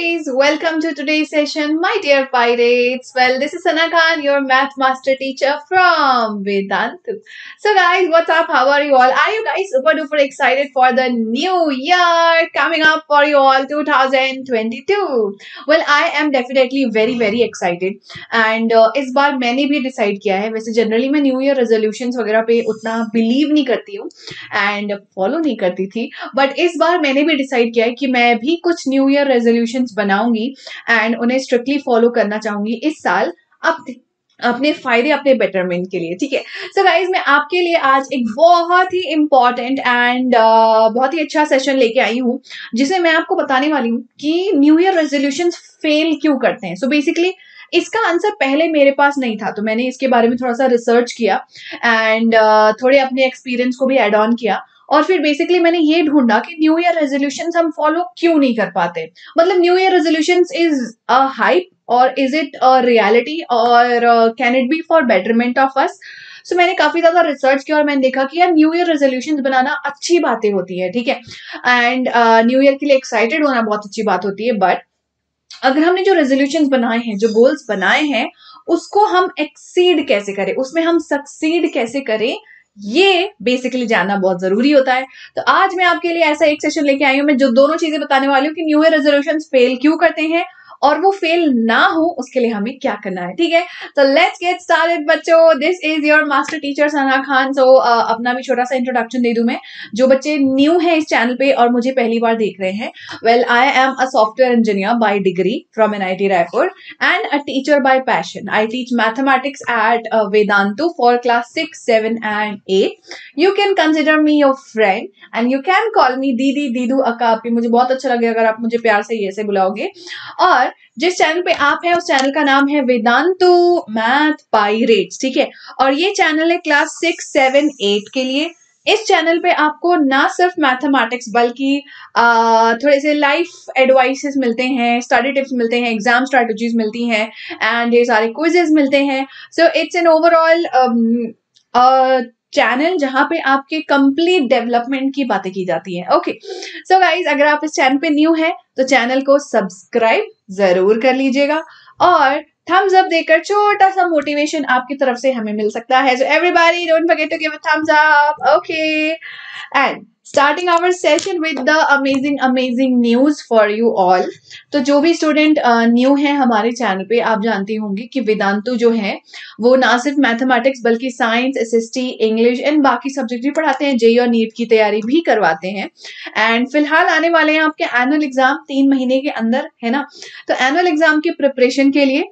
guys, welcome to today's session, my dear pirates. Well, this is Sana Khan, your math master teacher from Vedantu. So guys, what's up? How are you all? Are you guys super duper excited for the new year coming up for you all, 2022? Well, I am definitely very excited. And इस बार मैंने भी decide किया है. वैसे generally मैं new year resolutions वगैरह पे उतना believe नहीं करती हूँ and follow नहीं करती थी. But इस बार मैंने भी decide किया है कि मैं भी कुछ न्यू ईयर रेजोल्यूशंस बनाऊंगी एंड उन्हें स्ट्रिक्टली फॉलो करना चाहूंगी इस साल अपने फायदे, अपने बेटरमेंट के लिए. ठीक है, सो गाइज मैं आपके लिए आज एक बहुत ही इम्पॉर्टेंट एंड बहुत ही अच्छा सेशन लेके आई हूँ, जिसमें मैं आपको बताने वाली हूँ कि न्यू ईयर रेजोल्यूशंस फेल क्यों करते हैं. सो बेसिकली इसका आंसर पहले मेरे पास नहीं था, तो मैंने इसके बारे में थोड़ा सा रिसर्च किया एंड थोड़े अपने एक्सपीरियंस को भी एड ऑन किया. और फिर बेसिकली मैंने ये ढूंढा कि न्यू ईयर रेजोल्यूशंस हम फॉलो क्यों नहीं कर पाते. मतलब new year resolutions is a hype और इज इट अ रियलिटी और can it be for betterment of us. So मैंने काफी ज्यादा रिसर्च किया और मैंने देखा कि यार न्यू ईयर रेजोल्यूशंस बनाना अच्छी बातें होती है, ठीक है, एंड न्यू ईयर के लिए एक्साइटेड होना बहुत अच्छी बात होती है. बट अगर हमने जो रेजोल्यूशंस बनाए हैं, जो गोल्स बनाए हैं, उसको हम एक्सीड कैसे करें, उसमें हम सक्सीड कैसे करें, ये बेसिकली जानना बहुत जरूरी होता है. तो आज मैं आपके लिए ऐसा एक सेशन लेके आई हूँ, मैं जो दोनों चीजें बताने वाली हूँ कि न्यू ईयर रेजोल्यूशंस फेल क्यों करते हैं और वो फेल ना हो उसके लिए हमें क्या करना है. ठीक है, तो लेट्स गेट स्टार्टेड बच्चों. This is your master teacher Sana Khan. So अपना भी छोटा सा इंट्रोडक्शन दे दूं मैं, जो बच्चे न्यू हैं इस चैनल पे और मुझे पहली बार देख रहे हैं. Well, I am a software engineer by degree from NIT Raipur and a teacher by passion. I teach mathematics at Vedantu for class 6, 7 and 8. You can consider me your friend and you can call me didi, didu, अक्का, आपकी. मुझे बहुत अच्छा लगेगा अगर आप मुझे प्यार से ये से बुलाओगे. और जिस चैनल पे आप हैं उस चैनल का नाम है वेदांतु मैथ पायरेट्स. ठीक है, और ये चैनल है क्लास 6, 7, 8 के लिए. इस चैनल पे आपको ना सिर्फ मैथमेटिक्स बल्कि थोड़े से लाइफ एडवाइसेस मिलते हैं, स्टडी टिप्स मिलते हैं, एग्जाम स्ट्रेटजीज मिलती हैं एंड ये सारे क्विजेस मिलते हैं. So it's an overall channel जहां पे आपके कंप्लीट डेवलपमेंट की बातें की जाती है. ओके, सो गाइज अगर आप इस चैनल पे न्यू हैं तो चैनल को सब्सक्राइब जरूर कर लीजिएगा और थम्स अप देकर छोटा सा मोटिवेशन आपकी तरफ से हमें मिल सकता है. So everybody don't forget to give a thumbs up. Okay, and starting our session with the amazing news for you all. तो जो भी स्टूडेंट न्यू हैं हमारे चैनल पे, आप जानती होंगी कि वेदांतु जो है वो ना सिर्फ मैथमेटिक्स बल्कि साइंस, SST, इंग्लिश एंड बाकी सब्जेक्ट भी पढ़ाते हैं. JEE और NEET की तैयारी भी करवाते हैं एंड फिलहाल आने वाले हैं आपके एनुअल एग्जाम 3 महीने के अंदर, है ना. तो एनुअल एग्जाम के प्रिपरेशन के लिए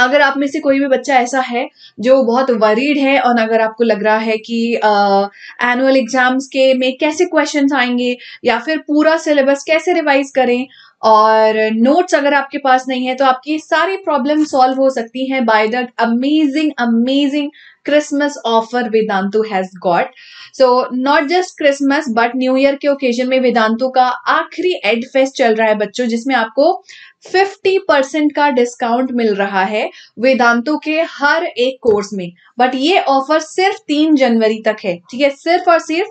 अगर आप में से कोई भी बच्चा ऐसा है जो बहुत वरीड है और अगर आपको लग रहा है कि एनुअल एग्जाम्स के में कैसे क्वेश्चंस आएंगे या फिर पूरा सिलेबस कैसे रिवाइज करें और नोट्स अगर आपके पास नहीं है, तो आपकी सारी प्रॉब्लम सॉल्व हो सकती हैं by the amazing Christmas offer Vedantu has got. So not just Christmas but new year के ओकेजन में वेदांतु का आखिरी एड फेस्ट चल रहा है बच्चों, जिसमें आपको 50% का डिस्काउंट मिल रहा है वेदांतु के हर एक कोर्स में. बट ये ऑफर सिर्फ 3 जनवरी तक है. ठीक है, सिर्फ और सिर्फ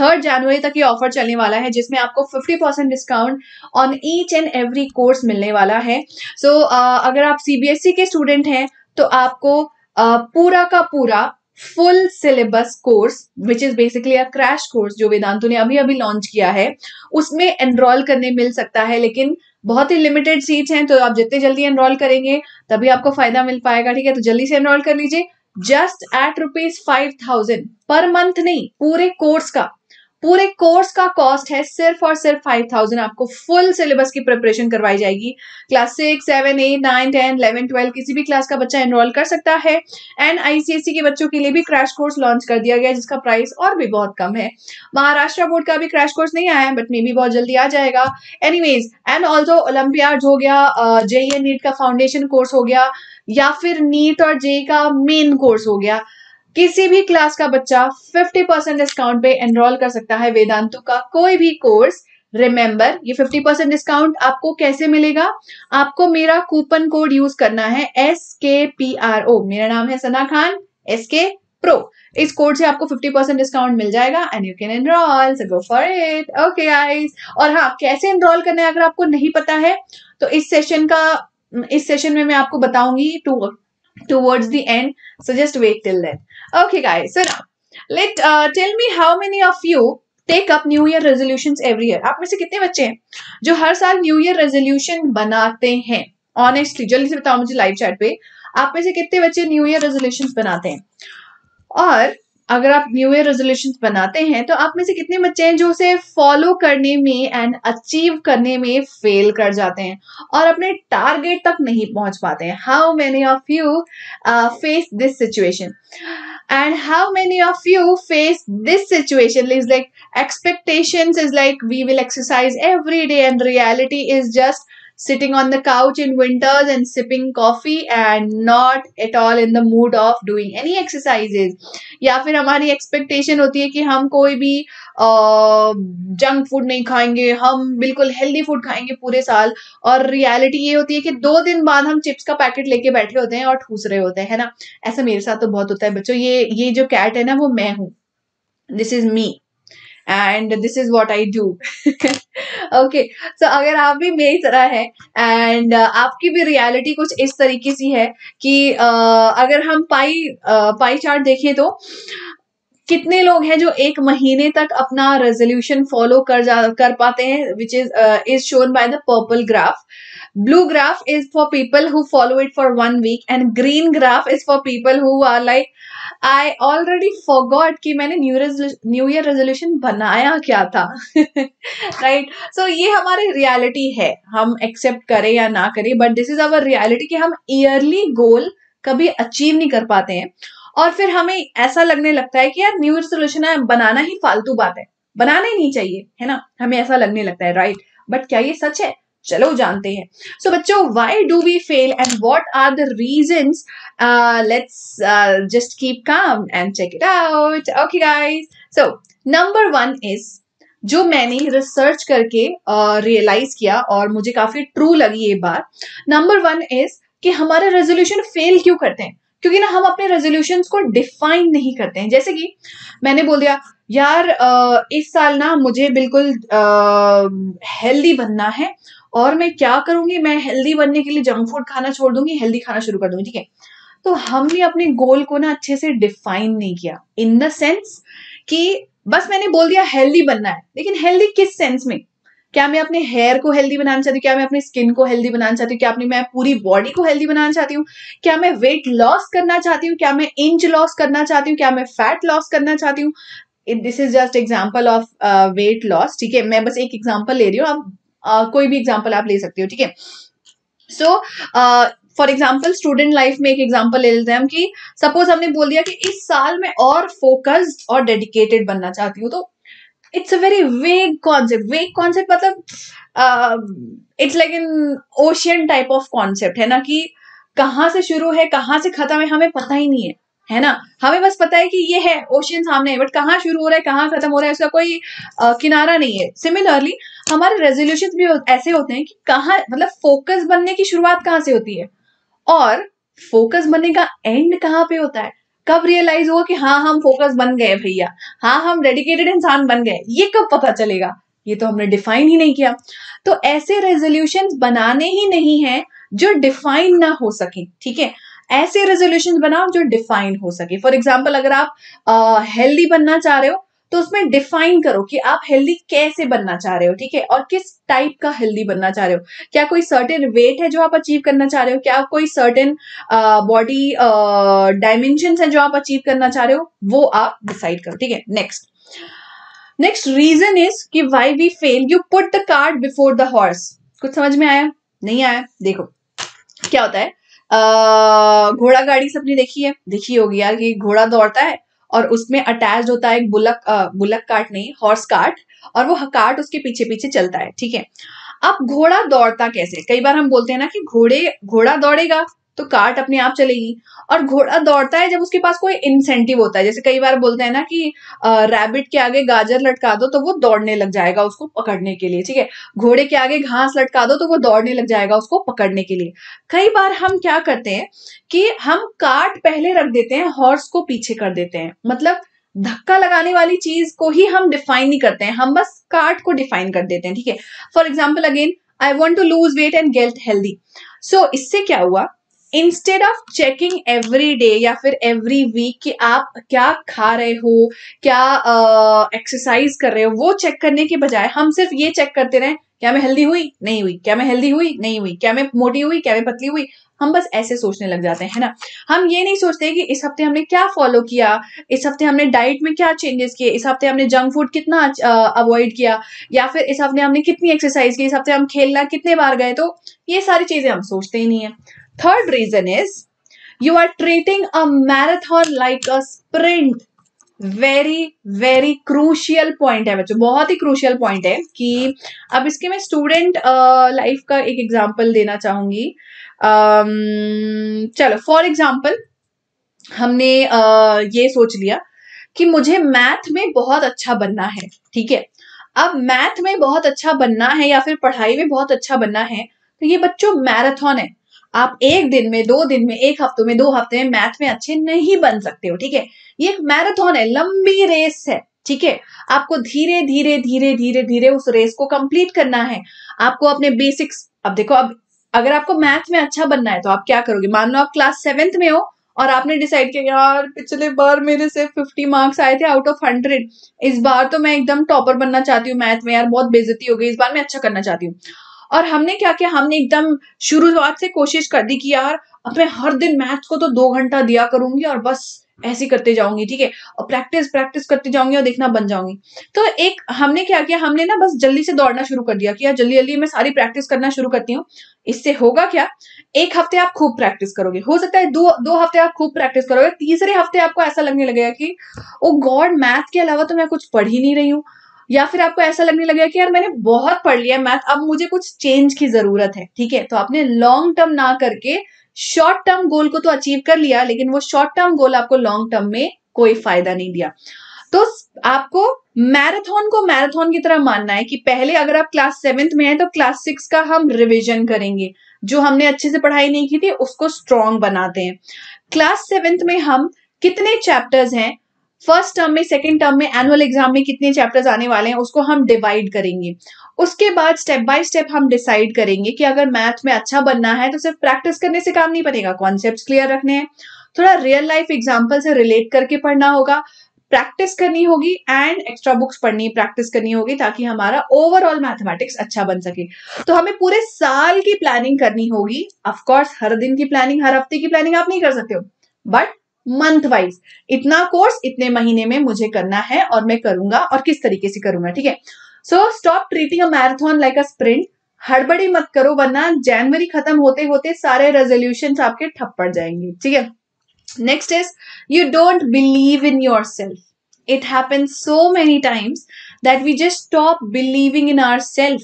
3 जनवरी तक ये ऑफर चलने वाला है, जिसमें आपको 50% discount on each and every course मिलने वाला है. सो अगर आप CBSE के स्टूडेंट हैं तो आपको पूरा का पूरा full syllabus course which is basically a crash course जो वेदांतु ने अभी अभी लॉन्च किया है, उसमें एनरोल करने मिल सकता है. लेकिन बहुत ही लिमिटेड सीट्स हैं, तो आप जितने जल्दी एनरोल करेंगे तभी आपको फायदा मिल पाएगा. ठीक है, तो जल्दी से एनरोल कर लीजिए. जस्ट एट ₹5000 पर मंथ, नहीं, पूरे कोर्स का कॉस्ट है सिर्फ और सिर्फ 5000. आपको फुल सिलेबस की प्रिपरेशन करवाई जाएगी. क्लास 6, 7, 8, 9, 10, 11, 12 किसी भी क्लास का बच्चा एनरोल कर सकता है. एंड ICSE के बच्चों के लिए भी क्रैश कोर्स लॉन्च कर दिया गया है, जिसका प्राइस और भी बहुत कम है. महाराष्ट्र बोर्ड का भी क्रैश कोर्स नहीं आया है बट मे बी बहुत जल्दी आ जाएगा. एनीवेज, एंड ऑल्सो ओलंपियाड हो गया, JEE NEET का फाउंडेशन कोर्स हो गया या फिर NEET और JEE का मेन कोर्स हो गया. किसी भी क्लास का बच्चा 50% डिस्काउंट पे एनरोल कर सकता है वेदांतु का कोई भी कोर्स. रिमेंबर, ये 50% डिस्काउंट आपको कैसे मिलेगा? आपको मेरा कूपन कोड यूज करना है SKPRO. मेरा नाम है सना खान, SK प्रो। इस कोड से आपको 50% डिस्काउंट मिल जाएगा and you can enrol, so go for it. Okay guys, और हाँ, कैसे एनरोल करना है अगर आपको नहीं पता है तो इस सेशन में मैं आपको बताऊंगी towards the end, so just wait till then. Okay guys, so now let tell me how many of you take up new year resolutions every year. आप में से कितने बच्चे हैं जो हर साल न्यू ईयर रेजोल्यूशन बनाते हैं? ऑनेस्टली जल्दी से बताओ मुझे लाइव चैट पे, आप में से कितने बच्चे न्यू ईयर रेजोल्यूशंस बनाते हैं? और अगर आप न्यू ईयर रेजोल्यूशंस बनाते हैं तो आप में से कितने बच्चे हैं जो उसे फॉलो करने में एंड अचीव करने में फेल कर जाते हैं और अपने टारगेट तक नहीं पहुंच पाते हैं? How many of you face this situation and how many of you face this situation? It's like expectations is like we will exercise every day and reality is just sitting on the couch in winters and sipping coffee and not at all in the mood of doing any exercises. या फिर हमारी expectation होती है कि हम कोई भी junk food नहीं खाएंगे, हम बिल्कुल हेल्दी फूड खाएंगे पूरे साल, और रियलिटी ये होती है कि 2 दिन बाद हम चिप्स का पैकेट लेके बैठे होते हैं और ठूस रहे होते हैं, है ना? ऐसा मेरे साथ तो बहुत होता है बच्चों। ये जो कैट है ना वो मैं हूँ, this is me and this is what I do. Okay, so अगर आप भी मेरी तरह है एंड आपकी भी रियलिटी कुछ इस तरीके सी है कि अगर हम पाई चार्ट देखें तो कितने लोग हैं जो 1 महीने तक अपना रेजोल्यूशन फॉलो कर पाते हैं, which is shown by the purple graph. Blue graph is for people who follow it for 1 week and green graph is for people who are like I already forgot कि मैंने new year resolution बनाया क्या था। Right, सो ये हमारी reality है, हम accept करें या ना करें but this is our reality कि हम ईयरली गोल कभी अचीव नहीं कर पाते हैं और फिर हमें ऐसा लगने लगता है कि यार न्यू ईयर रेजोल्यूशन बनाना ही फालतू बात है, बनाना ही नहीं चाहिए, है ना? हमें ऐसा लगने लगता है, राइट? बट क्या ये सच है? चलो जानते हैं। सो बच्चों, why do we fail and what are the reasons? Let's just keep calm and check it out. Okay guys, so number 1 is जो मैंने रिसर्च करके रियलाइज किया और मुझे काफी ट्रू लगी ये बात। नंबर 1 इज कि हमारा रेजोल्यूशन फेल क्यों करते हैं? क्योंकि ना हम अपने रेजोल्यूशंस को डिफाइन नहीं करते हैं। जैसे कि मैंने बोल दिया यार इस साल ना मुझे बिल्कुल हेल्दी बनना है और मैं क्या करूंगी, मैं हेल्दी बनने के लिए जंक फूड खाना छोड़ दूंगी, हेल्दी खाना शुरू कर दूंगी, ठीक है? तो हमने अपने गोल को ना अच्छे से डिफाइन नहीं किया, इन द सेंस कि बस मैंने बोल दिया हेल्दी बनना है, लेकिन हेल्दी किस सेंस में? क्या मैं अपने हेयर को हेल्दी बनाना चाहती हूँ? क्या मैं अपने स्किन को हेल्दी बनाना चाहती हूँ? क्या मैं पूरी बॉडी को हेल्दी बनाना चाहती हूँ? क्या मैं वेट लॉस करना चाहती हूँ? क्या मैं इंच लॉस करना चाहती हूँ? क्या मैं फैट लॉस करना चाहती हूँ? This is just example of weight loss, ठीक है? मैं बस एक एग्जाम्पल ले रही हूँ, आप कोई भी एग्जाम्पल आप ले सकते हो, ठीक है? So for example student life में एक एग्जाम्पल ले लेते हैं हम कि सपोज हमने बोल दिया कि इस साल मैं और फोकस्ड और डेडिकेटेड बनना चाहती हूँ। तो it's a very vague concept. Vague concept मतलब it's like an ocean type of concept, है ना? कि कहाँ से शुरू है कहाँ से खत्म है हमें पता ही नहीं है, है ना? हमें बस पता है कि ये है ओशियन सामने है बट कहाँ शुरू हो रहा है कहाँ खत्म हो रहा है उसका कोई किनारा नहीं है। सिमिलरली हमारे रेजोल्यूशंस भी ऐसे होते हैं कि कहाँ मतलब फोकस बनने की शुरुआत कहाँ से होती है और फोकस बनने का एंड कहाँ पे होता है। कब रियलाइज होगा कि हाँ हम फोकस बन गए भैया, हाँ हम डेडिकेटेड इंसान बन गए? ये कब पता चलेगा? ये तो हमने डिफाइन ही नहीं किया। तो ऐसे रेजोल्यूशंस बनाने ही नहीं है जो डिफाइन ना हो सके, ठीक है? ऐसे रेजोल्यूशंस बनाओ जो डिफाइन हो सके। फॉर एग्जाम्पल अगर आप हेल्दी बनना चाह रहे हो तो उसमें डिफाइन करो कि आप हेल्दी कैसे बनना चाह रहे हो, ठीक है? और किस टाइप का हेल्दी बनना चाह रहे हो? क्या कोई सर्टेन वेट है जो आप अचीव करना चाह रहे हो? क्या कोई सर्टेन बॉडी डायमेंशंस हैं जो आप अचीव करना चाह रहे हो? वो आप डिसाइड करो, ठीक है? नेक्स्ट रीजन इज कि why we fail, you put the cart before the horse. कुछ समझ में आया? नहीं आया? देखो क्या होता है, घोड़ा गाड़ी सबने देखी है, देखी होगी यार कि घोड़ा दौड़ता है और उसमें अटैच होता है एक बुलक कार्ट नहीं हॉर्स कार्ट, और वो कार्ट उसके पीछे पीछे चलता है, ठीक है? अब घोड़ा दौड़ता कैसे? कई बार हम बोलते हैं ना कि घोड़ा दौड़ेगा तो कार्ट अपने आप चलेगी। और घोड़ा दौड़ता है जब उसके पास कोई इंसेंटिव होता है, जैसे कई बार बोलते हैं ना कि रैबिट के आगे गाजर लटका दो तो वो दौड़ने लग जाएगा उसको पकड़ने के लिए, ठीक है। घोड़े के आगे घास लटका दो तो वो दौड़ने लग जाएगा उसको पकड़ने के लिए। कई बार हम क्या करते हैं कि हम कार्ट पहले रख देते हैं, हॉर्स को पीछे कर देते हैं। मतलब धक्का लगाने वाली चीज को ही हम डिफाइन नहीं करते हैं, हम बस कार्ट को डिफाइन कर देते हैं, ठीक है। For example again, I want to lose weight and get healthy. So इससे क्या हुआ, instead of checking every day या फिर एवरी वीक कि आप क्या खा रहे हो, क्या एक्सरसाइज कर रहे हो, वो चेक करने के बजाय हम सिर्फ ये चेक करते रहे, क्या मैं हेल्दी हुई, नहीं हुई, क्या मैं हेल्दी हुई, नहीं हुई, क्या मैं मोटी हुई, क्या मैं पतली हुई, हम बस ऐसे सोचने लग जाते हैं ना। हम ये नहीं सोचते कि इस हफ्ते हमने क्या फॉलो किया, इस हफ्ते हमने डाइट में क्या चेंजेस किए, इस हफ्ते हमने जंक फूड कितना अवॉइड किया, या फिर इस हफ्ते हमने कितनी एक्सरसाइज की, इस हफ्ते हम खेलना कितने बार गए। तो ये सारी चीजें हम सोचते ही नहीं है। Third reason is you are treating a marathon like a sprint. Very very crucial point है बच्चों, बहुत ही crucial point है। कि अब इसके मैं student life का एक example देना चाहूंगी। चलो for example हमने ये सोच लिया कि मुझे math में बहुत अच्छा बनना है, ठीक है। अब math में बहुत अच्छा बनना है या फिर पढ़ाई में बहुत अच्छा बनना है, तो ये बच्चों marathon है। आप एक दिन में, दो दिन में, एक हफ्ते में, दो हफ्ते में मैथ में अच्छे नहीं बन सकते हो, ठीक है। ये एक मैराथन है, लंबी रेस है, ठीक है। आपको धीरे धीरे धीरे धीरे धीरे उस रेस को कंप्लीट करना है। आपको अपने बेसिक्स, अब देखो, अब अगर आपको मैथ में अच्छा बनना है तो आप क्या करोगे, मान लो आप क्लास 7th में हो और आपने डिसाइड किया यार पिछले बार मेरे से 50 मार्क्स आए थे आउट ऑफ 100, इस बार तो मैं एकदम टॉपर बनना चाहती हूँ मैथ में, यार बहुत बेइज्जती हो गई, इस बार मैं अच्छा करना चाहती हूँ। और हमने क्या किया, हमने एकदम शुरुआत से कोशिश कर दी कि यार अब मैं हर दिन मैथ्स को तो 2 घंटा दिया करूंगी और बस ऐसे करते जाऊंगी, ठीक है, और प्रैक्टिस प्रैक्टिस करते जाऊंगी और देखना बन जाऊंगी। तो एक हमने क्या किया, हमने ना बस जल्दी से दौड़ना शुरू कर दिया कि यार जल्दी जल्दी मैं सारी प्रैक्टिस करना शुरू करती हूँ। इससे होगा क्या, एक हफ्ते आप खूब प्रैक्टिस करोगे, हो सकता है दो हफ्ते आप खूब प्रैक्टिस करोगे, तीसरे हफ्ते आपको ऐसा लगने लगेगा कि ओ गॉड मैथ के अलावा तो मैं कुछ पढ़ ही नहीं रही हूँ, या फिर आपको ऐसा लगने लगेगा कि यार मैंने बहुत पढ़ लिया मैथ, अब मुझे कुछ चेंज की जरूरत है, ठीक है। तो आपने लॉन्ग टर्म ना करके शॉर्ट टर्म गोल को तो अचीव कर लिया, लेकिन वो शॉर्ट टर्म गोल आपको लॉन्ग टर्म में कोई फायदा नहीं दिया। तो आपको मैराथन को मैराथन की तरह मानना है कि पहले अगर आप क्लास 7th में हैं तो क्लास 6 का हम रिविजन करेंगे, जो हमने अच्छे से पढ़ाई नहीं की थी उसको स्ट्रॉन्ग बनाते हैं। क्लास 7th में हम कितने चैप्टर्स हैं, फर्स्ट टर्म में, सेकेंड टर्म में, एनुअल एग्जाम में कितने चैप्टर्स आने वाले हैं, उसको हम डिवाइड करेंगे। उसके बाद स्टेप बाय स्टेप हम डिसाइड करेंगे कि अगर मैथ में अच्छा बनना है तो सिर्फ प्रैक्टिस करने से काम नहीं बनेगा, कॉन्सेप्ट्स क्लियर रखने हैं, थोड़ा रियल लाइफ एग्जाम्पल से रिलेट करके पढ़ना होगा, प्रैक्टिस करनी होगी एंड एक्स्ट्रा बुक्स पढ़नी, प्रैक्टिस करनी होगी, ताकि हमारा ओवरऑल मैथमेटिक्स अच्छा बन सके। तो हमें पूरे साल की प्लानिंग करनी होगी। ऑफकोर्स हर दिन की प्लानिंग, हर हफ्ते की प्लानिंग आप नहीं कर सकते हो, बट मंथ वाइज इतना कोर्स इतने महीने में मुझे करना है और मैं करूंगा, और किस तरीके से करूंगा, ठीक है। So stop treating a marathon like a sprint, हड़बड़ी मत करो वरना जनवरी खत्म होते होते सारे रेजोल्यूशंस आपके ठप पड़ जाएंगे, ठीक है। Next is you don't believe in yourself. It happens so many times that we just stop believing in ourselves.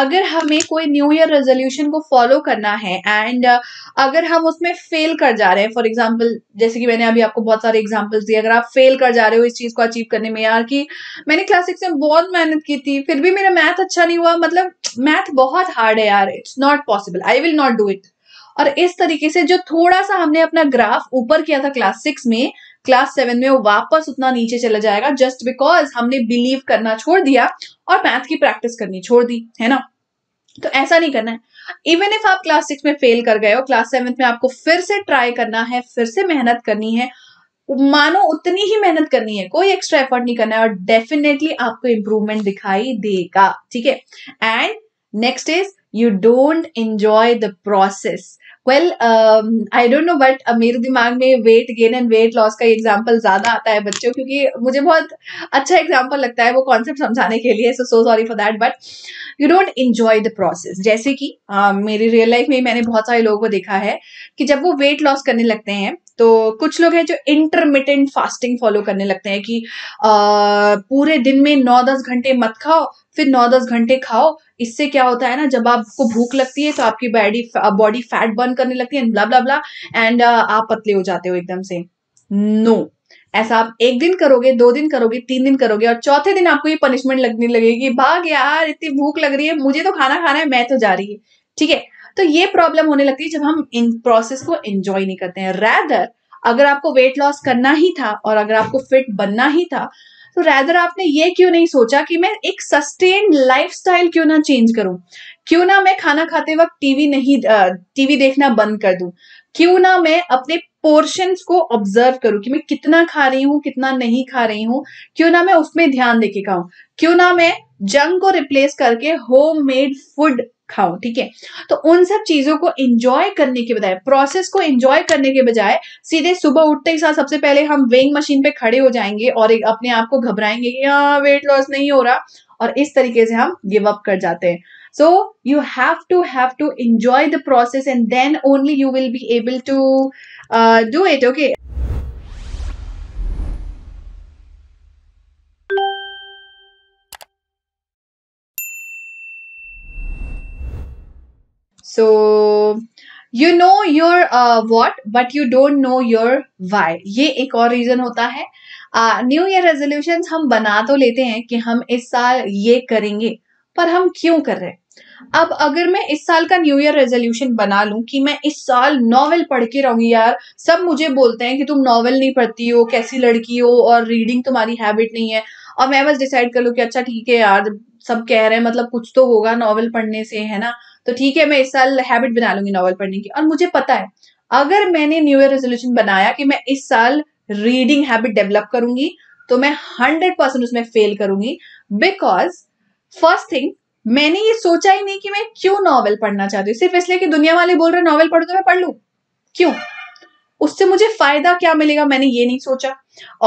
अगर हमें कोई न्यू ईयर रेजोल्यूशन को फॉलो करना है एंड अगर हम उसमें फेल कर जा रहे हैं, फॉर एग्जाम्पल जैसे कि मैंने अभी आपको बहुत सारे एग्जाम्पल्स दिए, अगर आप फेल कर जा रहे हो इस चीज को अचीव करने में, यार कि मैंने क्लास 6 में बहुत मेहनत की थी फिर भी मेरा मैथ अच्छा नहीं हुआ, मतलब मैथ बहुत हार्ड है यार, it's not possible, I will not do it. और इस तरीके से जो थोड़ा सा हमने अपना ग्राफ ऊपर किया था क्लास 6 में, क्लास 7 में वो वापस उतना नीचे चला जाएगा, जस्ट बिकॉज हमने बिलीव करना छोड़ दिया और मैथ की प्रैक्टिस करनी छोड़ दी, है ना। तो ऐसा नहीं करना है। इवन इफ आप क्लास 6 में फेल कर गए हो, क्लास 7 में आपको फिर से ट्राई करना है, फिर से मेहनत करनी है, मानो उतनी ही मेहनत करनी है, कोई एक्स्ट्रा एफर्ट नहीं करना है, और डेफिनेटली आपको इंप्रूवमेंट दिखाई देगा, ठीक है। And next is you don't enjoy the process. Well I don't know but मेरे दिमाग में weight gain and weight loss का एग्जाम्पल ज्यादा आता है बच्चों, क्योंकि मुझे बहुत अच्छा एग्जाम्पल लगता है वो कॉन्सेप्ट समझाने के लिए, so sorry for that, but you don't enjoy the process. जैसे कि मेरी रियल लाइफ में मैंने बहुत सारे लोगों को देखा है कि जब वो वेट लॉस करने लगते हैं तो कुछ लोग हैं जो इंटरमिटेंट फास्टिंग फॉलो करने लगते हैं कि पूरे दिन में 9-10 घंटे मत खाओ, फिर 9-10 घंटे खाओ। इससे क्या होता है ना, जब आपको भूख लगती है तो आपकी बॉडी फैट बर्न करने लगती है, ब्ला ब्ला ब्ला, एंड आप पतले हो जाते हो एकदम से। नो, ऐसा आप एक दिन करोगे, 2 दिन करोगे, 3 दिन करोगे और चौथे दिन आपको ये पनिशमेंट लगने लगेगी कि भाग यार, इतनी भूख लग रही है, मुझे तो खाना खाना है, मैं तो जा रही है। ठीक है, तो ये प्रॉब्लम होने लगती है जब हम इन प्रोसेस को एंजॉय नहीं करते हैं। रैदर अगर आपको वेट लॉस करना ही था और अगर आपको फिट बनना ही था तो रैदर आपने ये क्यों नहीं सोचा कि मैं एक सस्टेन्ड लाइफस्टाइल क्यों ना चेंज करूं, क्यों ना मैं खाना खाते वक्त टीवी देखना बंद कर दूं, क्यों ना मैं अपने पोर्शंस को ऑब्जर्व करूं कि मैं कितना खा रही हूं, कितना नहीं खा रही हूं, क्यों ना मैं उसमें ध्यान देके खाऊं, क्यों ना मैं जंक को रिप्लेस करके होममेड फूड खाऊं। ठीक है, तो उन सब चीजों को एंजॉय करने के बजाय, प्रोसेस को एंजॉय करने के बजाय सीधे सुबह उठते ही साथ सबसे पहले हम वेइंग मशीन पे खड़े हो जाएंगे और अपने आप को घबराएंगे कि हाँ वेट लॉस नहीं हो रहा, और इस तरीके से हम गिव अप कर जाते हैं। So you have to enjoy the process and then only you will be able to do it. Okay, so you know your what but you don't know your why। ये एक और reason होता है। New year resolutions हम बना तो लेते हैं कि हम इस साल ये करेंगे, पर हम क्यों कर रहे हैं। अब अगर मैं इस साल का न्यू ईयर रेजोल्यूशन बना लूं कि मैं इस साल नॉवेल पढ़ के रहूंगी, यार सब मुझे बोलते हैं कि तुम नॉवेल नहीं पढ़ती हो, कैसी लड़की हो, और रीडिंग तुम्हारी हैबिट नहीं है, और मैं बस डिसाइड कर लूं कि अच्छा ठीक है यार, सब कह रहे हैं मतलब कुछ तो होगा नॉवेल पढ़ने से, है ना, तो ठीक है मैं इस साल हैबिट बना लूंगी नॉवेल पढ़ने की। और मुझे पता है अगर मैंने न्यू ईयर रेजोल्यूशन बनाया कि मैं इस साल रीडिंग हैबिट डेवलप करूंगी तो मैं 100% उसमें फेल करूंगी, बिकॉज फर्स्ट थिंग मैंने ये सोचा ही नहीं कि मैं क्यों नॉवेल पढ़ना चाहती हूँ। सिर्फ इसलिए कि दुनिया वाले बोल रहे हैं नॉवेल पढ़ो तो मैं पढ़ लूं, क्यों, उससे मुझे फायदा क्या मिलेगा, मैंने ये नहीं सोचा।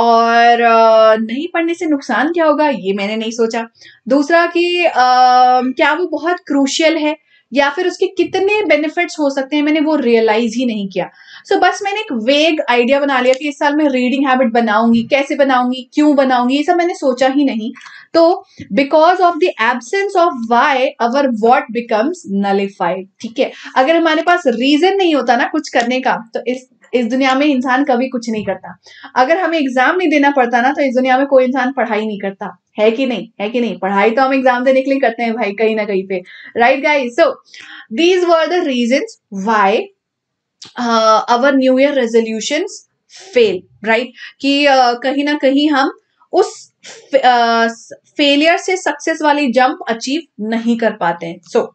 और नहीं पढ़ने से नुकसान क्या होगा ये मैंने नहीं सोचा। दूसरा कि क्या वो बहुत क्रूशियल है या फिर उसके कितने बेनिफिट्स हो सकते हैं, मैंने वो रियलाइज ही नहीं किया। सो बस मैंने एक वेग आइडिया बना लिया कि इस साल मैं रीडिंग हैबिट बनाऊंगी, कैसे बनाऊंगी, क्यों बनाऊंगी, ये सब मैंने सोचा ही नहीं। तो because of the absence of why our what becomes nullified. ठीक है, अगर हमारे पास रीजन नहीं होता ना कुछ करने का तो इस दुनिया में इंसान कभी कुछ नहीं करता। अगर हमें एग्जाम नहीं देना पड़ता ना तो इस दुनिया में कोई इंसान पढ़ाई नहीं करता, है कि नहीं, है कि नहीं, पढ़ाई तो हम एग्जाम देने के लिए करते हैं भाई, कहीं ना कहीं पे, right guys. So these were the reasons why our new year resolutions fail, right, कि कहीं ना कहीं हम उस फेलियर से सक्सेस वाली जंप अचीव नहीं कर पाते हैं। So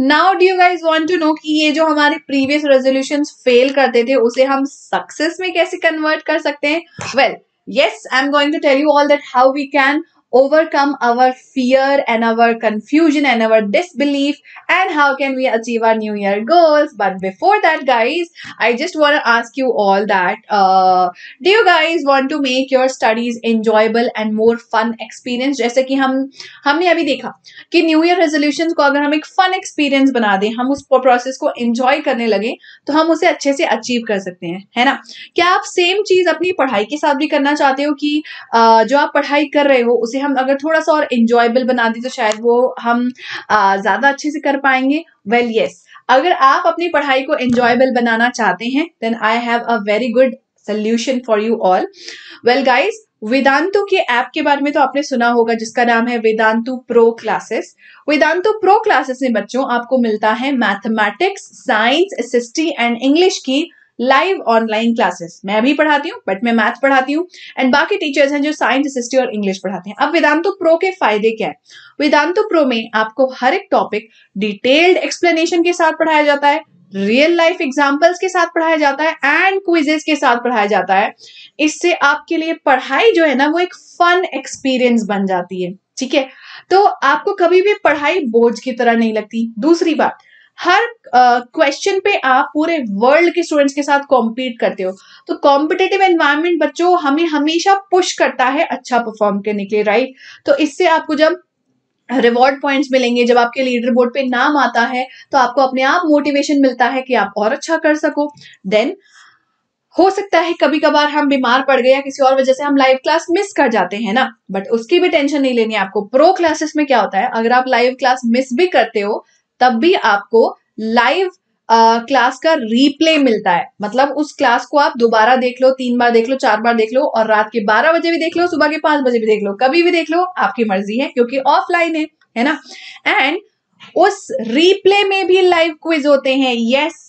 now do you guys want to know कि ये जो हमारे प्रीवियस रेजोल्यूशंस फेल करते थे उसे हम सक्सेस में कैसे कन्वर्ट कर सकते हैं। Well yes, I am going to tell you all that how we can overcome our fear and our confusion and our disbelief and how can we achieve our new year goals. But before that guys, I just want to ask you all that do you guys want to make your studies enjoyable and more fun experience? जैसे कि हमने अभी देखा कि new year resolution को अगर हम एक फन एक्सपीरियंस बना दें, हम उस प्रोसेस को एंजॉय करने लगे तो हम उसे अच्छे से अचीव कर सकते हैं, है ना। क्या आप सेम चीज अपनी पढ़ाई के साथ भी करना चाहते हो कि जो आप पढ़ाई कर रहे हो उसे हम अगर थोड़ा सा और एंजॉयबल बना दें तो शायद वो हम ज्यादा अच्छे से कर पाएंगे। वेल यस, अगर आप अपनी पढ़ाई को एंजॉयबल बनाना चाहते हैं then I have a very good solution for you all. Well guys, Vedantu के ऐप के बारे में तो आपने सुना होगा जिसका नाम है Vedantu pro classes. Vedantu pro classes में बच्चों आपको मिलता है mathematics, science, SST and English की लाइव ऑनलाइन क्लासेस। मैं भी पढ़ाती हूँ बट मैं मैथ पढ़ाती हूँ एंड बाकी टीचर्स हैं जो साइंस, एसएसटी और इंग्लिश पढ़ाते हैं। अब वेदांतु प्रो के फायदे क्या है? वेदांतु प्रो में आपको हर एक टॉपिक डिटेल्ड एक्सप्लेनेशन के साथ पढ़ाया जाता है, रियल लाइफ एग्जाम्पल्स के साथ पढ़ाया जाता है एंड क्विजेस के साथ पढ़ाया जाता है। इससे आपके लिए पढ़ाई जो है ना वो एक फन एक्सपीरियंस बन जाती है। ठीक है, तो आपको कभी भी पढ़ाई बोझ की तरह नहीं लगती। दूसरी बात, हर क्वेश्चन पे आप पूरे वर्ल्ड के स्टूडेंट्स के साथ कॉम्पीट करते हो, तो कॉम्पिटेटिव एनवायरनमेंट बच्चों हमें हमेशा पुश करता है अच्छा परफॉर्म करने के लिए, राइट। तो इससे आपको जब रिवॉर्ड पॉइंट्स मिलेंगे, जब आपके लीडर बोर्ड पे नाम आता है तो आपको अपने आप मोटिवेशन मिलता है कि आप और अच्छा कर सको। देन हो सकता है कभी कभार हम बीमार पड़ गए या किसी और वजह से हम लाइव क्लास मिस कर जाते हैं ना, बट उसकी भी टेंशन नहीं लेनी है आपको। प्रो क्लासेस में क्या होता है, अगर आप लाइव क्लास मिस भी करते हो तब भी आपको लाइव क्लास का रीप्ले मिलता है। मतलब उस क्लास को आप दोबारा देख लो, 3 बार देख लो, 4 बार देख लो, और रात के 12 बजे भी देख लो, सुबह के 5 बजे भी देख लो, कभी भी देख लो, आपकी मर्जी है क्योंकि ऑफलाइन है ना। एंड उस रीप्ले में भी लाइव क्विज होते हैं। Yes,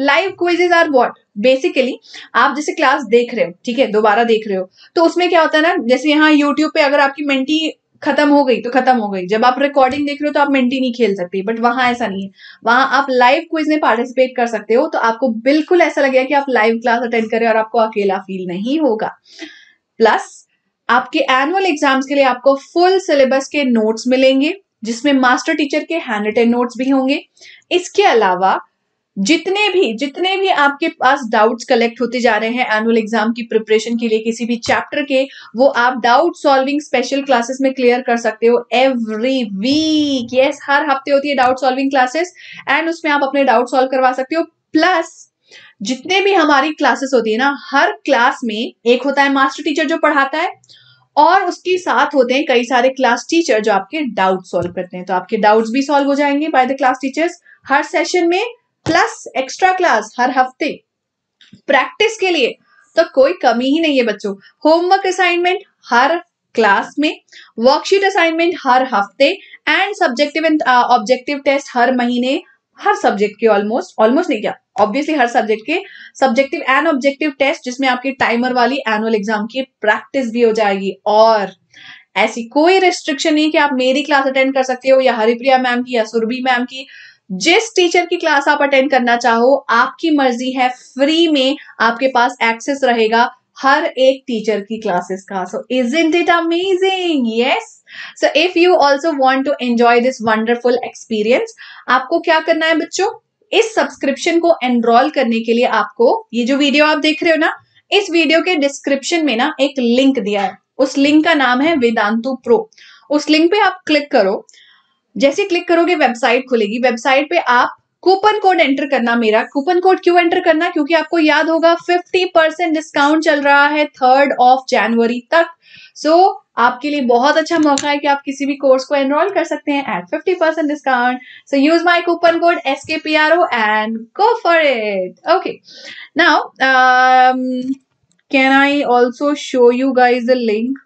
live quizzes are what, basically आप जैसे क्लास देख रहे हो, ठीक है, दोबारा देख रहे हो, तो उसमें क्या होता है ना, जैसे यहाँ यूट्यूब पे अगर आपकी मेंटी खत्म हो गई तो खत्म हो गई, जब आप रिकॉर्डिंग देख रहे हो तो आप मेंटी नहीं खेल सकते, बट वहां ऐसा नहीं है, वहां आप लाइव क्विज में पार्टिसिपेट कर सकते हो, तो आपको बिल्कुल ऐसा लगेगा कि आप लाइव क्लास अटेंड करें और आपको अकेला फील नहीं होगा। प्लस आपके एनुअल एग्जाम्स के लिए आपको फुल सिलेबस के नोट्स मिलेंगे जिसमें मास्टर टीचर के हैंड रिटन नोट्स भी होंगे। इसके अलावा जितने भी आपके पास डाउट्स कलेक्ट होते जा रहे हैं एनुअल एग्जाम की प्रिपरेशन के लिए किसी भी चैप्टर के, वो आप डाउट सॉल्विंग स्पेशल क्लासेस में क्लियर कर सकते हो एवरी वीक। यस, हर हफ्ते होती है डाउट सॉल्विंग क्लासेस एंड उसमें आप अपने डाउट सॉल्व करवा सकते हो। प्लस जितने भी हमारी क्लासेस होती है ना, हर क्लास में एक होता है मास्टर टीचर जो पढ़ाता है और उसके साथ होते हैं कई सारे क्लास टीचर जो आपके डाउट सॉल्व करते हैं, तो आपके डाउट्स भी सॉल्व हो जाएंगे बाय द क्लास टीचर्स हर सेशन में, प्लस एक्स्ट्रा क्लास हर हफ्ते प्रैक्टिस के लिए, तो कोई कमी ही नहीं है बच्चों। होमवर्क असाइनमेंट हर क्लास में, वर्कशीट असाइनमेंट हर हफ्ते, and subjective and objective test हर महीने, हर सब्जेक्ट के ऑलमोस्ट नहीं क्या, ऑब्वियसली हर सब्जेक्ट के सब्जेक्टिव एंड ऑब्जेक्टिव टेस्ट, जिसमें आपके टाइमर वाली एनुअल एग्जाम की प्रैक्टिस भी हो जाएगी। और ऐसी कोई रेस्ट्रिक्शन नहीं कि आप मेरी क्लास अटेंड कर सकते हो या हरिप्रिया मैम की या सुरभि मैम की, जिस टीचर की क्लास आप अटेंड करना चाहो आपकी मर्जी है, फ्री में आपके पास एक्सेस रहेगा हर एक टीचर की क्लासेस का। So isn't it amazing? Yes. So if you also want to enjoy this wonderful experience, आपको क्या करना है बच्चों, इस सब्सक्रिप्शन को एनरोल करने के लिए आपको ये जो वीडियो आप देख रहे हो ना, इस वीडियो के डिस्क्रिप्शन में ना एक लिंक दिया है, उस लिंक का नाम है वेदांतु प्रो। उस लिंक पे आप क्लिक करो, जैसे क्लिक करोगे वेबसाइट खुलेगी, वेबसाइट पे आप कूपन कोड एंटर करना। मेरा कूपन कोड क्यों एंटर करना, क्योंकि आपको याद होगा 50% डिस्काउंट चल रहा है 3rd of जनवरी तक। सो आपके लिए बहुत अच्छा मौका है कि आप किसी भी कोर्स को एनरोल कर सकते हैं at 50% discount. So use my coupon code SKPRO and go for it. Okay, now can I also show you guys the link?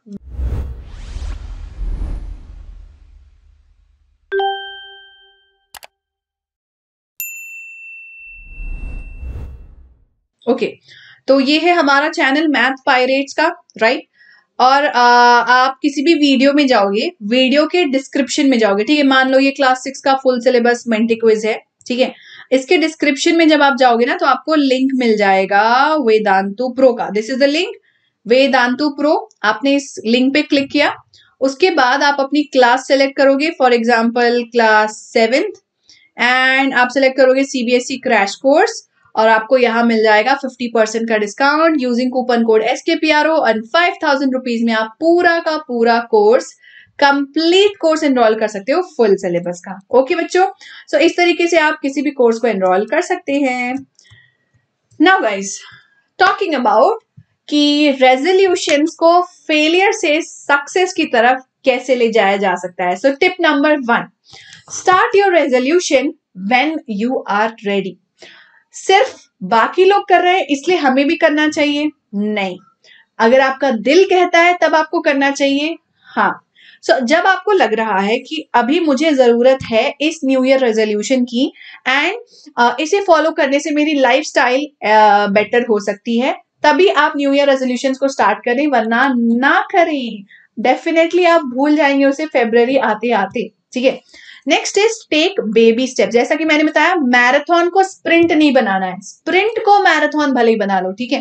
Okay, तो ये है हमारा चैनल मैथ पायरेट्स का, राइट? और आप किसी भी वीडियो में जाओगे, वीडियो के डिस्क्रिप्शन में जाओगे, ठीक है, मान लो ये क्लास 6 का फुल सिलेबस मेंटी क्विज है, ठीक है, इसके डिस्क्रिप्शन में जब आप जाओगे ना तो आपको लिंक मिल जाएगा वेदांतु प्रो का। This is the link Vedantu pro. आपने इस लिंक पे क्लिक किया, उसके बाद आप अपनी क्लास सेलेक्ट करोगे, for example class 7th, and आप सेलेक्ट करोगे CBSE क्रैश कोर्स, और आपको यहाँ मिल जाएगा 50% का discount using coupon code SKPRO, and 5000 rupees में आप पूरा का पूरा कोर्स, कंप्लीट कोर्स एनरोल कर सकते हो फुल सिलेबस का। ओके बच्चों, सो इस तरीके से आप किसी भी कोर्स को एनरोल कर सकते हैं। नाउ गाइस, टॉकिंग अबाउट कि रेजोल्यूशंस को फेलियर से सक्सेस की तरफ कैसे ले जाया जा सकता है। So tip number 1, start your resolution when you are ready. सिर्फ बाकी लोग कर रहे हैं इसलिए हमें भी करना चाहिए, नहीं, अगर आपका दिल कहता है तब आपको करना चाहिए। हाँ, सो जब आपको लग रहा है कि अभी मुझे जरूरत है इस न्यू ईयर रेजोल्यूशन की एंड इसे फॉलो करने से मेरी लाइफस्टाइल बेटर हो सकती है, तभी आप न्यू ईयर रेजोल्यूशन को स्टार्ट करें, वरना ना करें, डेफिनेटली आप भूल जाएंगे उसे फेब्रुअरी आते आते। ठीक है, next is take baby step. जैसा कि मैंने बताया, मैराथन को स्प्रिंट नहीं बनाना है, स्प्रिंट को मैराथन भले ही बना लो, ठीक है।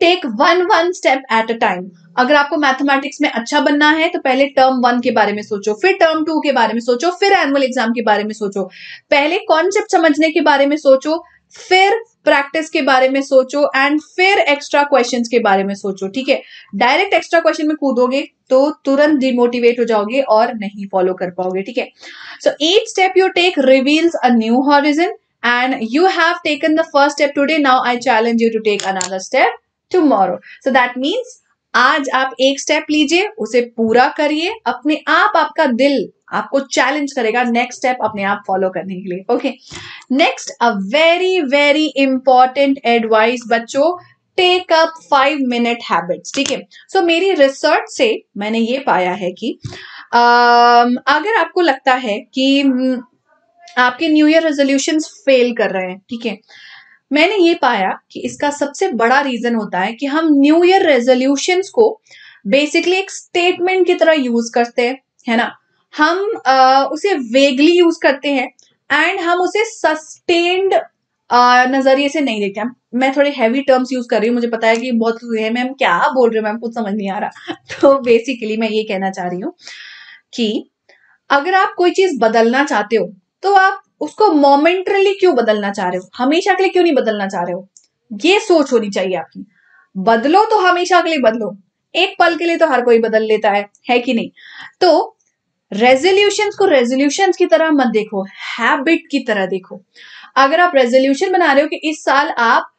Take one step at a time. अगर आपको मैथमेटिक्स में अच्छा बनना है तो पहले टर्म 1 के बारे में सोचो, फिर टर्म 2 के बारे में सोचो, फिर एनुअल एग्जाम के बारे में सोचो, पहले कॉन्सेप्ट समझने के बारे में सोचो, फिर प्रैक्टिस के बारे में सोचो, एंड फिर एक्स्ट्रा क्वेश्चंस के बारे में सोचो। ठीक है, डायरेक्ट एक्स्ट्रा क्वेश्चन में कूदोगे तो तुरंत डिमोटिवेट हो जाओगे और नहीं फॉलो कर पाओगे। ठीक है, so each step you take reveals a new horizon and you have taken the first step today. Now I challenge you to take another step tomorrow. So that means आज आप एक स्टेप लीजिए, उसे पूरा करिए, अपने आप आपका दिल आपको चैलेंज करेगा नेक्स्ट स्टेप अपने आप फॉलो करने के लिए. Okay, next a very very important advice बच्चों, टेक अप 5 मिनट हैबिट्स. ठीक है, सो मेरी रिसर्च से मैंने ये पाया है कि अगर आपको लगता है कि आपके न्यू ईयर रेजोल्यूशंस फेल कर रहे हैं, ठीक है, मैंने ये पाया कि इसका सबसे बड़ा रीजन होता है कि हम न्यू ईयर रेजोल्यूशंस को बेसिकली एक स्टेटमेंट की तरह यूज करते हैं, है ना. हम उसे वेगली यूज करते हैं एंड हम उसे सस्टेन्ड नजरिए से नहीं देखते. मैं थोड़े हैवी टर्म्स यूज कर रही हूँ, मुझे पता है कि बहुत है, मैम क्या बोल रहे हो, मैम कुछ समझ नहीं आ रहा. तो बेसिकली मैं ये कहना चाह रही हूँ कि अगर आप कोई चीज बदलना चाहते हो तो आप उसको मोमेंटरली क्यों बदलना चाह रहे हो, हमेशा के लिए क्यों नहीं बदलना चाह रहे हो. ये सोच होनी चाहिए आपकी, बदलो तो हमेशा के लिए बदलो, एक पल के लिए तो हर कोई बदल लेता है कि नहीं. तो रेजोल्यूशंस को रेजोल्यूशंस की तरह मत देखो, हैबिट की तरह देखो. अगर आप रेजोल्यूशन बना रहे हो कि इस साल आप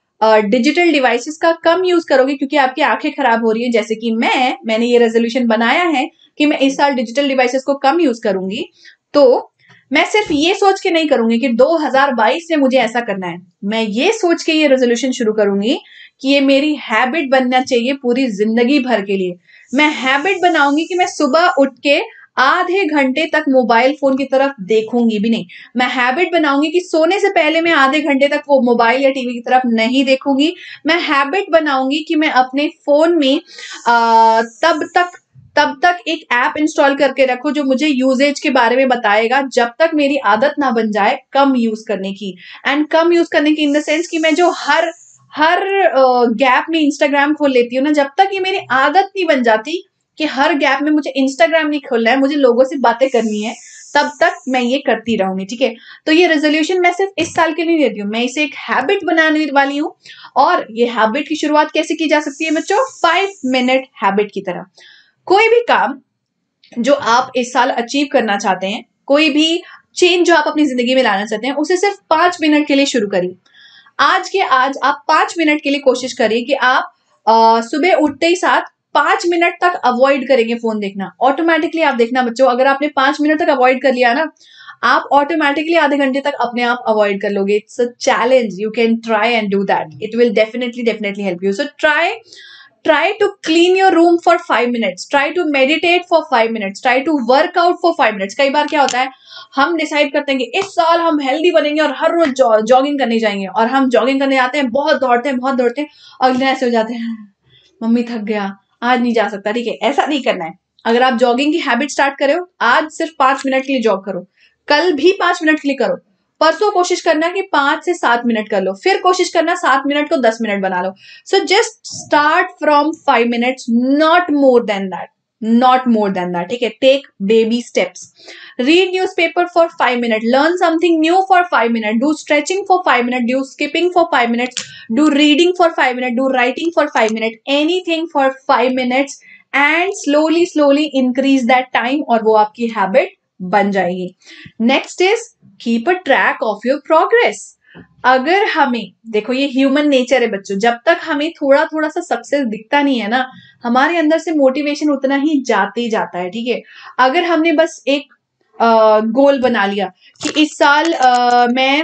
डिजिटल डिवाइसेस का कम यूज करोगे क्योंकि आपकी आंखें खराब हो रही हैं, जैसे कि मैंने ये रेजोल्यूशन बनाया है कि मैं इस साल डिजिटल डिवाइसेस को कम यूज करूंगी, तो मैं सिर्फ ये सोच के नहीं करूंगी कि 2022 में मुझे ऐसा करना है. मैं ये सोच के ये रेजोल्यूशन शुरू करूंगी कि ये मेरी हैबिट बनना चाहिए पूरी जिंदगी भर के लिए. मैं हैबिट बनाऊंगी कि मैं सुबह उठ के आधे घंटे तक मोबाइल फोन की तरफ देखूंगी भी नहीं. मैं हैबिट बनाऊंगी कि सोने से पहले मैं आधे घंटे तक वो मोबाइल या टीवी की तरफ नहीं देखूंगी. मैं हैबिट बनाऊंगी कि मैं अपने फोन में तब तक एक ऐप इंस्टॉल करके रखो जो मुझे यूजेज के बारे में बताएगा जब तक मेरी आदत ना बन जाए कम यूज करने की. एंड कम यूज करने की इन द सेंस कि मैं जो हर गैप में इंस्टाग्राम खोल लेती हूँ ना, जब तक ये मेरी आदत नहीं बन जाती कि हर गैप में मुझे इंस्टाग्राम नहीं खोलना है, मुझे लोगों से बातें करनी है, तब तक मैं ये करती रहूंगी. ठीक है, तो ये रेजोल्यूशन मैं सिर्फ इस साल के लिए नहीं देती हूँ, मैं इसे एक हैबिट बनाने वाली हूँ. और ये हैबिट की शुरुआत कैसे की जा सकती है बच्चों, 5 मिनट हैबिट की तरह. कोई भी काम जो आप इस साल अचीव करना चाहते हैं, कोई भी चेंज जो आप अपनी जिंदगी में लाना चाहते हैं, उसे सिर्फ 5 मिनट के लिए शुरू करिए. आज के आज आप 5 मिनट के लिए कोशिश करिए कि आप सुबह उठते ही साथ 5 मिनट तक अवॉइड करेंगे फोन देखना. ऑटोमेटिकली आप देखना बच्चों, अगर आपने 5 मिनट तक अवॉइड कर लिया ना, आप ऑटोमेटिकली आधे घंटे तक अपने आप अवॉइड कर लोगे. It's a challenge, you can try and do that, it will definitely help you. So Try to clean your room for 5 minutes. Try to meditate for 5 minutes. Try to work out for 5 minutes. कई बार क्या होता है, हम decide करते हैं कि इस साल हम हेल्दी बनेंगे और हर रोज जॉगिंग करने जाएंगे, और हम जॉगिंग करने जाते हैं, बहुत दौड़ते हैं, और अगले दिन ऐसे हो जाते हैं, मम्मी थक गया, आज नहीं जा सकता. ठीक है, ऐसा नहीं करना है. अगर आप जॉगिंग की हैबिट स्टार्ट करे हो, आज सिर्फ 5 मिनट के लिए जॉग करो, कल भी 5 मिनट के लिए करो, परसों कोशिश करना कि 5 से 7 मिनट कर लो, फिर कोशिश करना 7 मिनट को 10 मिनट बना लो. So just start from 5 minutes, not more than that. ठीक है, take baby steps. Read newspaper for 5 minute, learn something new for 5 minute, do stretching for 5 minute, do skipping for 5 minutes, do reading for 5 minute, do writing for 5 minute, anything for 5 minutes, and slowly increase that time, और वो आपकी habit बन जाएगी. Next is keep a track of your progress. अगर हमें, देखो ये human nature है बच्चों, जब तक हमें थोड़ा सा सक्सेस दिखता नहीं है ना, हमारे अंदर से मोटिवेशन उतना ही जाता है. ठीक है, अगर हमने बस एक गोल बना लिया कि इस साल मैं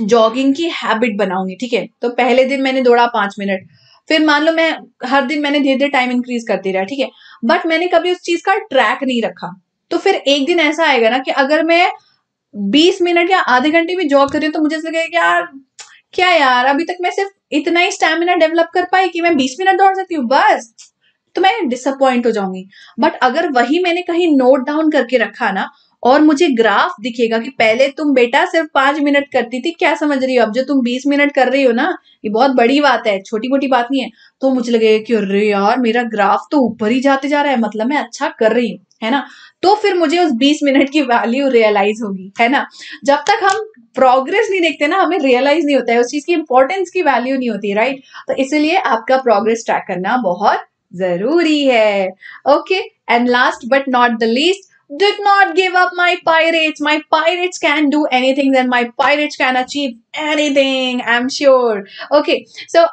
जॉगिंग की हैबिट बनाऊंगी, ठीक है, तो पहले दिन मैंने दौड़ा 5 मिनट, फिर मान लो मैं हर दिन मैंने धीरे धीरे टाइम इंक्रीज करती रहा, ठीक है, बट मैंने कभी उस चीज का ट्रैक नहीं रखा, तो फिर एक दिन ऐसा आएगा ना कि अगर मैं 20 मिनट या आधे घंटे में जॉग कर रही हूँ तो मुझे लगेगा यार अभी तक मैं सिर्फ इतना ही स्टैमिना डेवलप कर पाई कि मैं 20 मिनट दौड़ सकती हूँ बस, तो मैं डिसअपॉइंट हो जाऊंगी. बट अगर वही मैंने कहीं नोट डाउन करके रखा ना, और मुझे ग्राफ दिखेगा कि पहले तुम बेटा सिर्फ 5 मिनट करती थी, क्या समझ रही हो, अब जो तुम 20 मिनट कर रही हो ना, ये बहुत बड़ी बात है, छोटी मोटी बात नहीं है, तो मुझे लगेगा कि अरे यार मेरा ग्राफ तो ऊपर ही जाते जा रहा है, मतलब मैं अच्छा कर रही हूँ, है ना. तो फिर मुझे उस 20 मिनट की वैल्यू रियलाइज होगी, है ना. जब तक हम प्रोग्रेस नहीं देखते ना, हमें रियलाइज नहीं होता है, उस चीज की इंपॉर्टेंस की वैल्यू नहीं होती, राइट. तो इसीलिए आपका प्रोग्रेस ट्रैक करना बहुत जरूरी है. Okay, and last but not the least, did not give up my pirates. My pirates can do anything and my pirates can achieve anything, I'm sure. Okay, so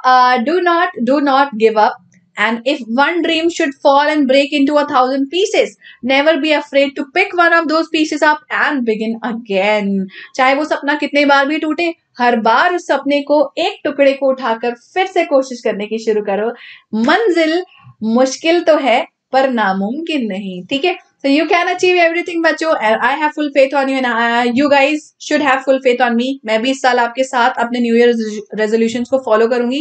do not give up. And if one dream should fall and break into 1,000 pieces, never be afraid to pick one of those pieces up and begin again. चाहे वो सपना कितने बार भी टूटे, हर बार उस सपने को एक टुकड़े को उठाकर फिर से कोशिश करने की शुरू करो. मंजिल मुश्किल तो है पर नामुमकिन नहीं. ठीक है, so you can achieve everything बच्चों, and I have full faith on you and you guys should have full faith on me. मैं भी इस साल आपके साथ अपने न्यू ईयर रेजोल्यूशंस को फॉलो करूंगी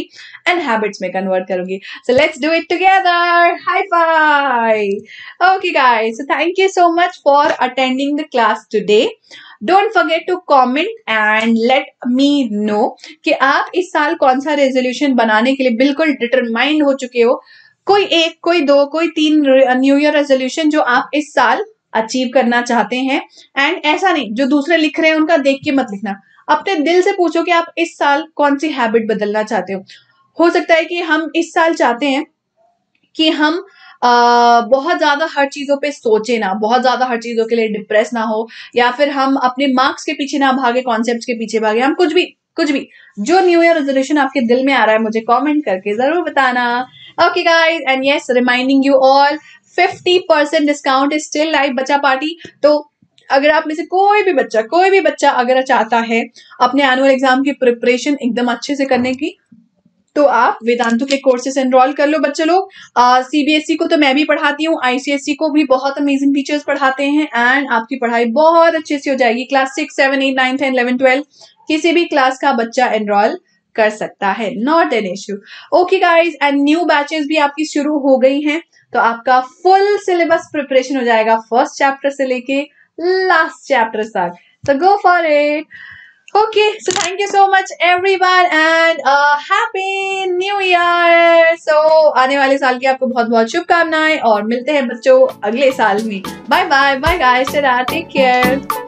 एंड हैबिट्स में कन्वर्ट करूंगी. So let's do it together. High five. Okay guys, so thank you so much for attending the class today. Don't forget to comment and let me know कि आप इस साल कौन सा resolution बनाने के लिए बिल्कुल डिटरमाइंड हो चुके हो. कोई एक, कोई दो, कोई तीन न्यू ईयर रेजोल्यूशन जो आप इस साल अचीव करना चाहते हैं. एंड ऐसा नहीं जो दूसरे लिख रहे हैं उनका देख के मत लिखना, अपने दिल से पूछो कि आप इस साल कौन सी हैबिट बदलना चाहते हो. हो सकता है कि हम इस साल चाहते हैं कि हम बहुत ज़्यादा हर चीज़ों पे सोचे ना, बहुत ज़्यादा हर चीज़ों के लिए डिप्रेस ना हो, या फिर हम अपने मार्क्स के पीछे ना भागे, कॉन्सेप्ट के पीछे भागे. हम कुछ भी जो न्यू ईयर रेजोल्यूशन आपके दिल में आ रहा है मुझे कमेंट करके जरूर बताना. Okay guys, and yes, reminding you all 50% discount is still live बच्चा पार्टी. तो अगर आप में से कोई भी बच्चा अगर चाहता है अपने एनुअल एग्जाम की प्रिपरेशन एकदम अच्छे से करने की, तो आप वेदांतु के कोर्सेस एनरोल कर लो बच्चे लोग. सीबीएसई को तो मैं भी पढ़ाती हूँ, आईसीएसई को भी बहुत अमेजिंग टीचर्स पढ़ाते हैं एंड आपकी पढ़ाई बहुत अच्छे से हो जाएगी. क्लास 6, 7, 8, 9, 10, 11, 12 किसी भी क्लास का बच्चा एनरोल कर सकता है, not an issue. Okay guys, and new batches भी आपकी शुरू हो गई हैं, तो आपका फुल सिलेबस प्रिपरेशन हो जाएगा 1st चैप्टर से लेके लास्ट चैप्टर तक. तो go for it. Okay, so thank you so much everyone and happy new year. So आने वाले साल की आपको बहुत बहुत शुभकामनाएं और मिलते हैं बच्चों अगले साल में. Bye bye, bye guys, take care.